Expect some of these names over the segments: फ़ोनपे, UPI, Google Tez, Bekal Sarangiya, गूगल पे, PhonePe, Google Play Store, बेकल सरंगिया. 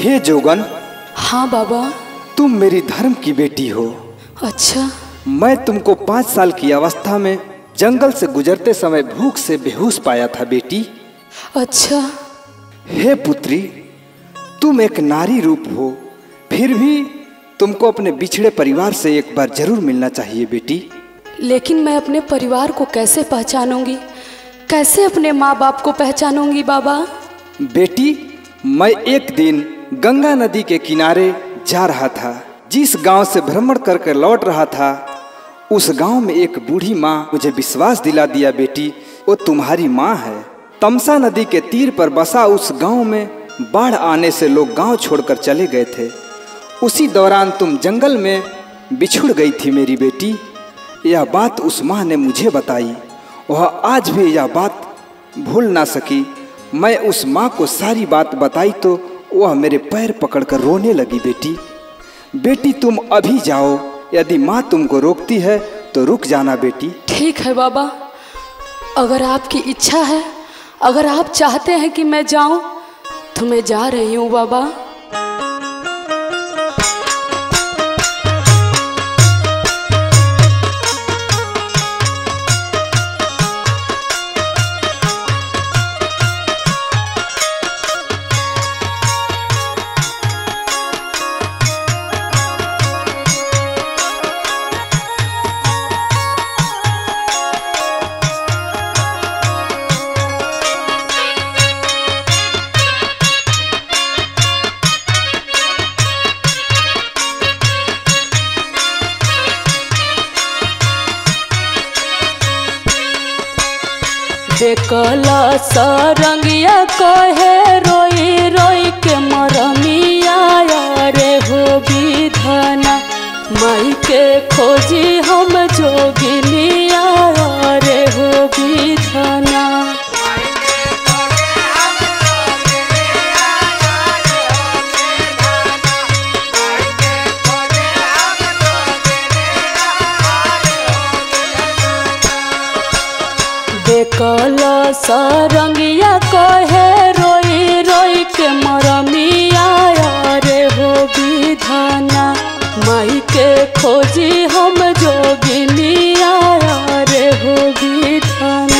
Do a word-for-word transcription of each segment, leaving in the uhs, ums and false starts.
हे जोगन। हाँ बाबा। तुम मेरी धर्म की बेटी हो। अच्छा। मैं तुमको पाँच साल की अवस्था में जंगल से गुजरते समय भूख से बेहोश पाया था बेटी। अच्छा। हे पुत्री, तुम एक नारी रूप हो, फिर भी तुमको अपने बिछड़े परिवार से एक बार जरूर मिलना चाहिए बेटी। लेकिन मैं अपने परिवार को कैसे पहचानूंगी, कैसे अपने माँ बाप को पहचानूंगी बाबा? बेटी, मैं एक दिन गंगा नदी के किनारे जा रहा था। जिस गांव से भ्रमण करके लौट रहा था, उस गांव में एक बूढ़ी माँ मुझे विश्वास दिला दिया बेटी, वो तुम्हारी माँ है। तमसा नदी के तीर पर बसा उस गांव में बाढ़ आने से लोग गांव छोड़कर चले गए थे। उसी दौरान तुम जंगल में बिछुड़ गई थी मेरी बेटी। यह बात उस माँ ने मुझे बताई, वह आज भी यह बात भूल ना सकी। मैं उस माँ को सारी बात बताई तो वह मेरे पैर पकड़कर रोने लगी। बेटी बेटी तुम अभी जाओ, यदि माँ तुमको रोकती है तो रुक जाना बेटी। ठीक है बाबा, अगर आपकी इच्छा है, अगर आप चाहते हैं कि मैं जाऊँ तो मैं जा रही हूँ बाबा। बेकल सरंगिया कहे रोई रोई के मरमिया रे हो विधना, माई के खोजी हम जोगिनिया रे हो विधना। बेकल सरंगिया कहे रोई रोई के मरमिया रे हो विधना, माई के खोजी हम जोगिनिया रे हो विधना।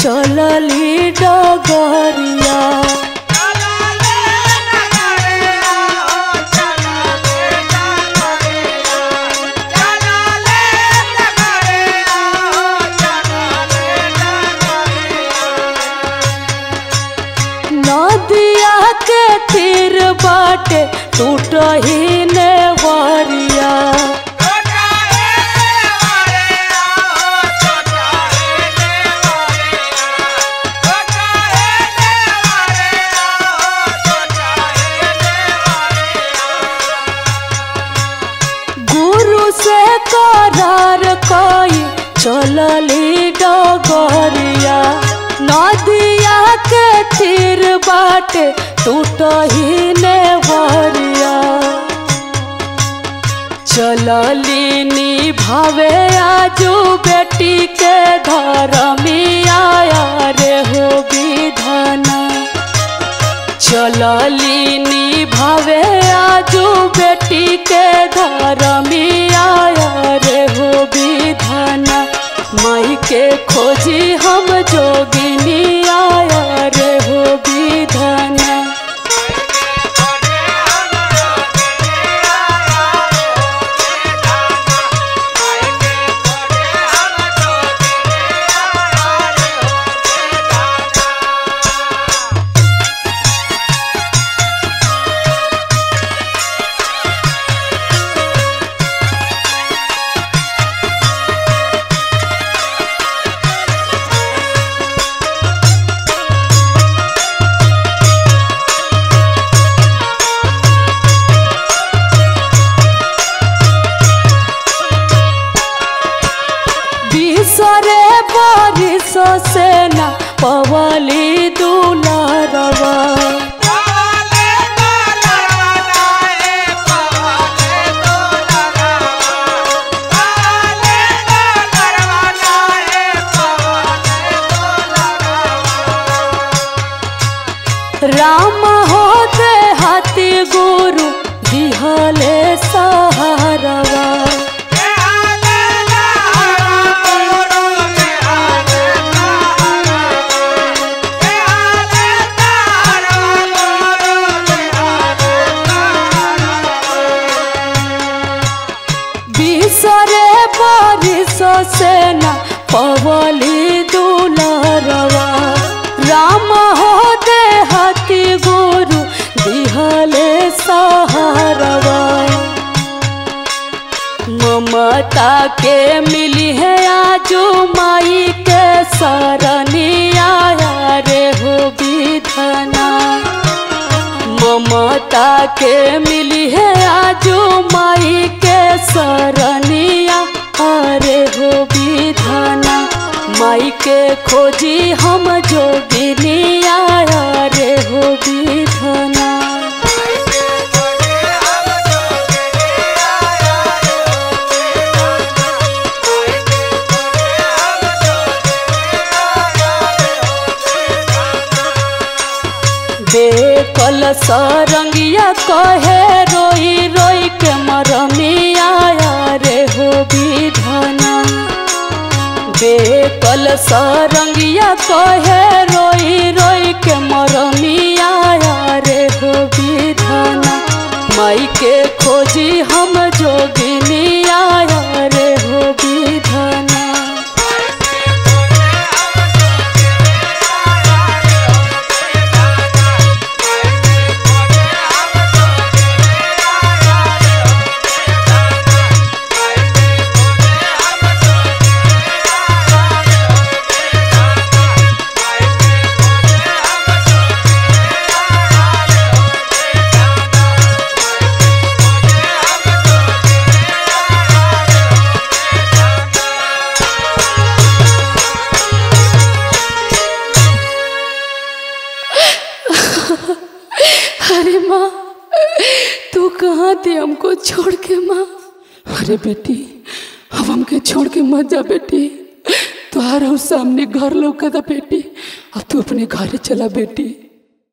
चलली डगरिया नदिया के तीर बाटे टूटही नेवरिया, चलली डगरिया नदिया के तीर बाटे टूटही नेवरिया। चलली निभावे आजू बेटी के धरमिया रे हो विधना, चलली निभावे आजू बेटी के धरमिया रे हो विधना, माई के खोजी हम जोगिनिया रे हो विधना। राम होते हाथी गुरु दिहले सहारवा बिसरे बरिस सेना पवली दुलारवा राम होते हाथी गुरु दिहले सहारवा ममता के मिली है आजू माई के सरनिया रे हो विधना ममता के मिली है आजू माई के सरनिया रे हो विधना माई के खोजी हम जोगिनिया रे हो विधना बेकल सरंगिया कहे रोई रोई के मरमिया रे हो विधना बेकल सारंगिया कहे रोई रोई के मरमिया रे हो विधना माई के खोजी हम जोगिनिया रे हो विधना अरे माँ तू कहाँ थी हमको छोड़ के माँ। अरे बेटी अब हमके छोड़ के मत जा बेटी, तो आ रहा हूँ सामने घर लौका था बेटी, अब तू अपने घर चला बेटी।